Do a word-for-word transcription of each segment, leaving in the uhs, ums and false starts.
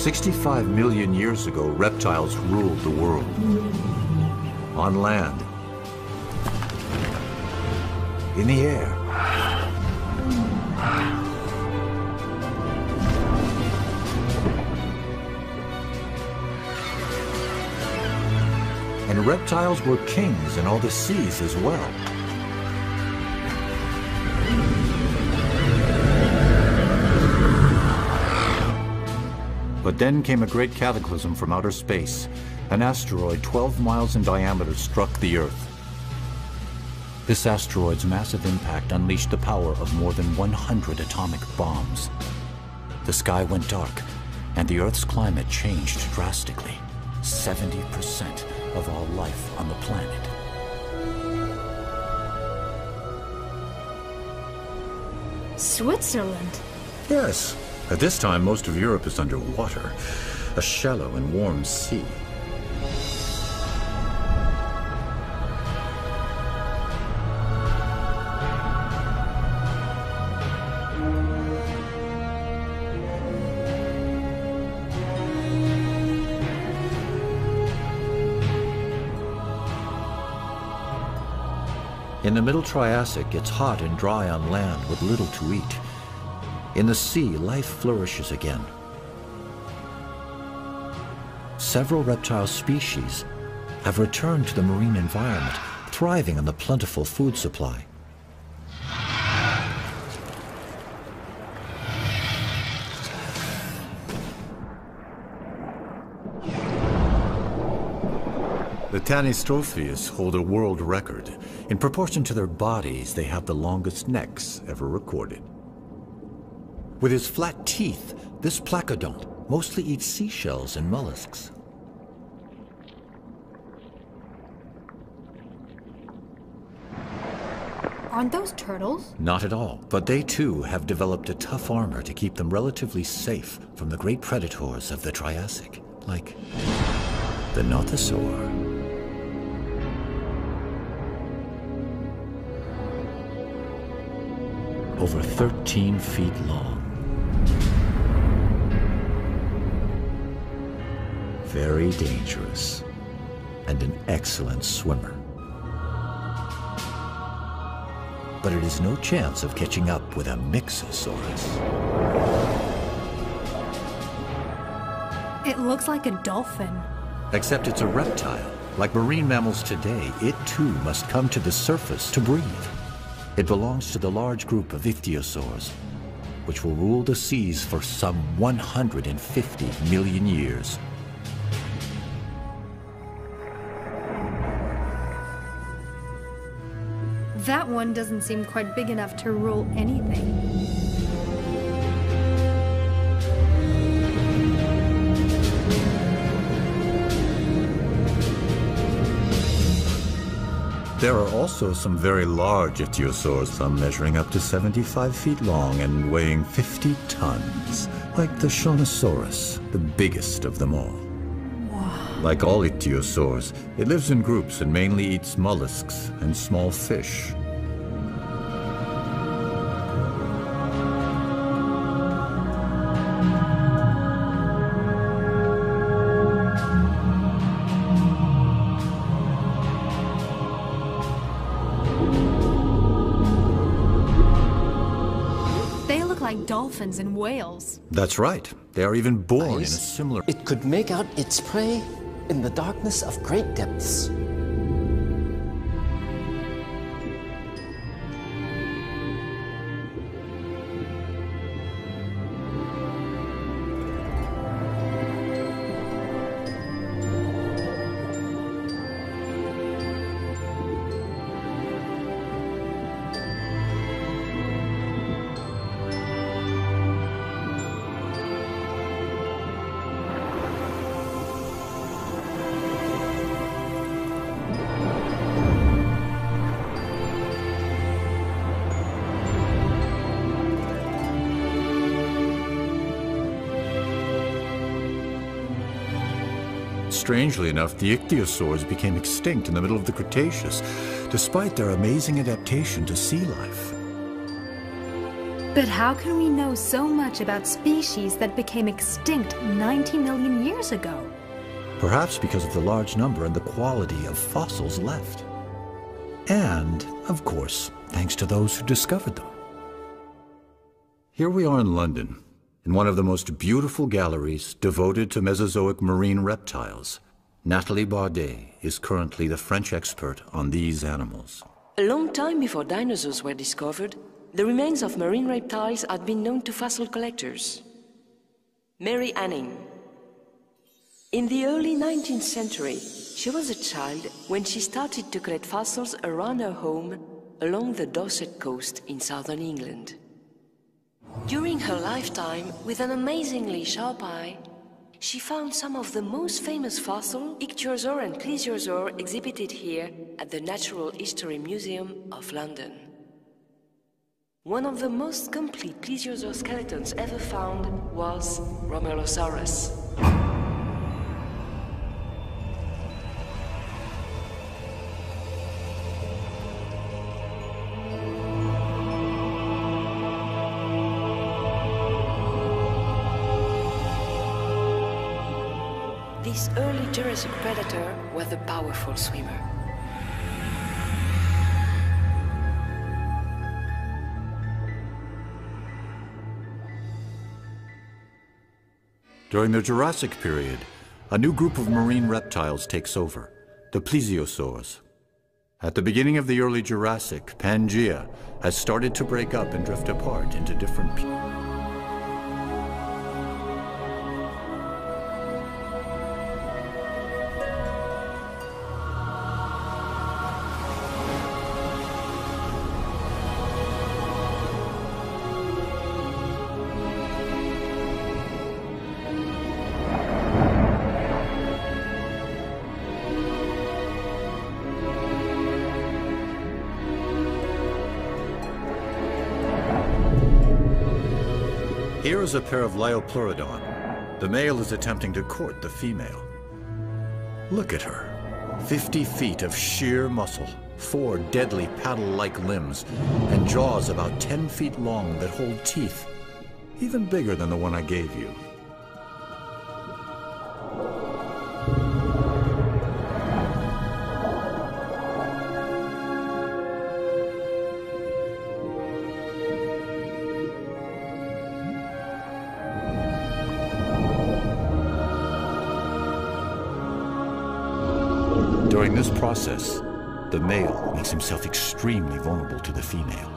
sixty-five million years ago, reptiles ruled the world. On land, in the air, and reptiles were kings in all the seas as well. But then came a great cataclysm from outer space. An asteroid twelve miles in diameter struck the Earth. This asteroid's massive impact unleashed the power of more than one hundred atomic bombs. The sky went dark, and the Earth's climate changed drastically. seventy percent of all life on the planet. Switzerland? Yes. At this time, most of Europe is underwater, a shallow and warm sea. In the Middle Triassic, it's hot and dry on land with little to eat. In the sea, life flourishes again. Several reptile species have returned to the marine environment, thriving on the plentiful food supply. The Tanystropheus hold a world record. In proportion to their bodies, they have the longest necks ever recorded. With his flat teeth, this placodont mostly eats seashells and mollusks. Aren't those turtles? Not at all, but they too have developed a tough armor to keep them relatively safe from the great predators of the Triassic, like the Nothosaur. Over thirteen feet long. Very dangerous, and an excellent swimmer. But it is no chance of catching up with a Mixosaurus. It looks like a dolphin. Except it's a reptile. Like marine mammals today, it too must come to the surface to breathe. It belongs to the large group of ichthyosaurs, which will rule the seas for some one hundred fifty million years. That one doesn't seem quite big enough to rule anything. There are also some very large ichthyosaurs, some measuring up to seventy-five feet long and weighing fifty tons, like the Shonisaurus, the biggest of them all. Like all ichthyosaurs, it lives in groups and mainly eats mollusks and small fish. They look like dolphins and whales. That's right. They are even born in a similar... It could make out its prey in the darkness of great depths. Strangely enough, the ichthyosaurs became extinct in the middle of the Cretaceous, despite their amazing adaptation to sea life. But how can we know so much about species that became extinct ninety million years ago? Perhaps because of the large number and the quality of fossils left. And, of course, thanks to those who discovered them. Here we are in London, in one of the most beautiful galleries devoted to Mesozoic marine reptiles. Nathalie Bardet is currently the French expert on these animals. A long time before dinosaurs were discovered, the remains of marine reptiles had been known to fossil collectors. Mary Anning. In the early nineteenth century, she was a child when she started to collect fossils around her home along the Dorset coast in southern England. During her lifetime, with an amazingly sharp eye, she found some of the most famous fossils, ichthyosaur and plesiosaur, exhibited here at the Natural History Museum of London. One of the most complete plesiosaur skeletons ever found was Romerosaurus. This early Jurassic predator was a powerful swimmer. During the Jurassic period, a new group of marine reptiles takes over, the plesiosaurs. At the beginning of the early Jurassic, Pangaea has started to break up and drift apart into different pieces. Here is a pair of Liopleurodon. The male is attempting to court the female. Look at her. fifty feet of sheer muscle, four deadly paddle-like limbs, and jaws about ten feet long that hold teeth, even bigger than the one I gave you. During this process, the male makes himself extremely vulnerable to the female.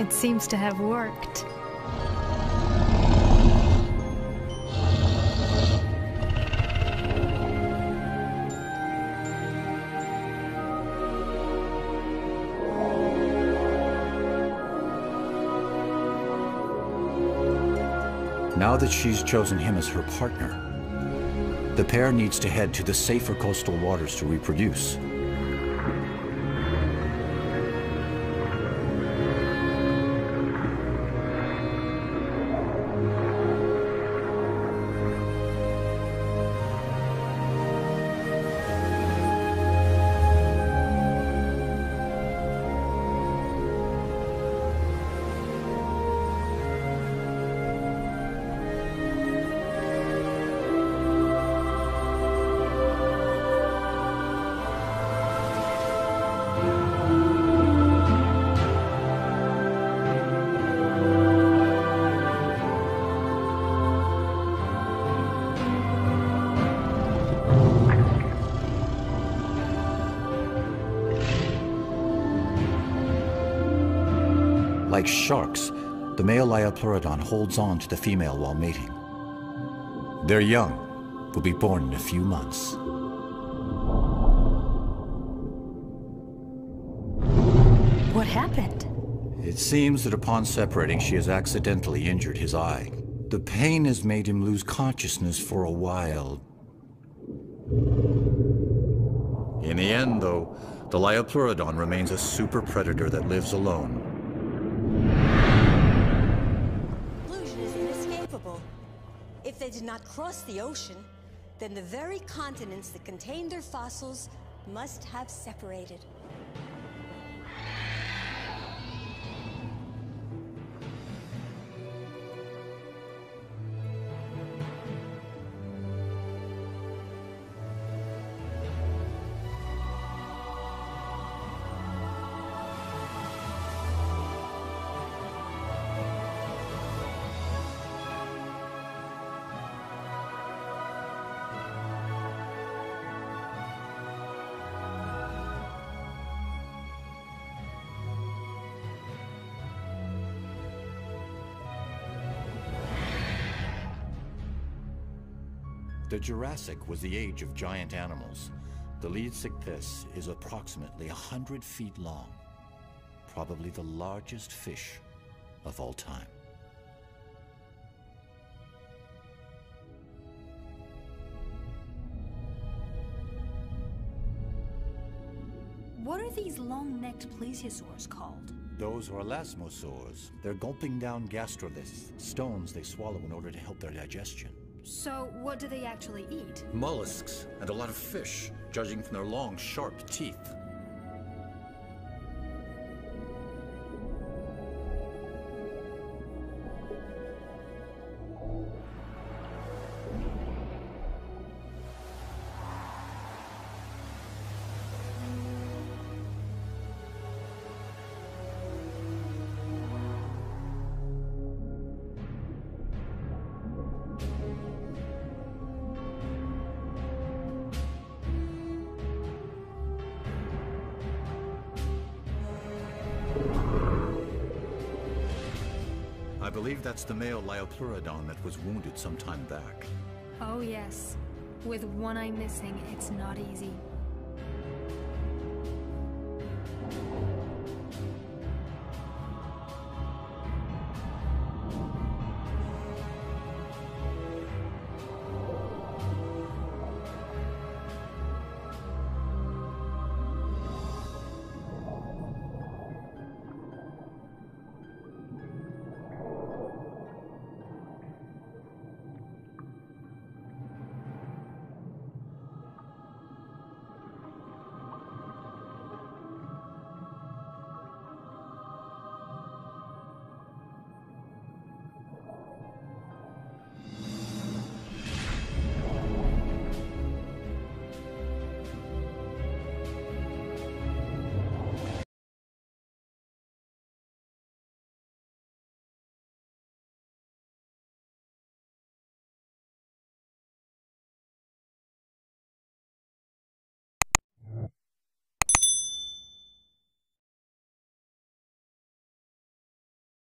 It seems to have worked. Now that she's chosen him as her partner, the pair needs to head to the safer coastal waters to reproduce. Like sharks, the male Liopleurodon holds on to the female while mating. Their young will be born in a few months. What happened? It seems that upon separating, she has accidentally injured his eye. The pain has made him lose consciousness for a while. In the end, though, The Liopleurodon remains a super predator that lives alone. Collusion is inescapable. If they did not cross the ocean, then the very continents that contain their fossils must have separated. The Jurassic was the age of giant animals. The Leedsichthys is approximately one hundred feet long, probably the largest fish of all time. What are these long-necked plesiosaurs called? Those are elasmosaurs. They're gulping down gastroliths, stones they swallow in order to help their digestion. So, what do they actually eat? Mollusks, and a lot of fish, judging from their long, sharp teeth. I believe that's the male Liopleurodon that was wounded some time back. Oh yes. With one eye missing, it's not easy.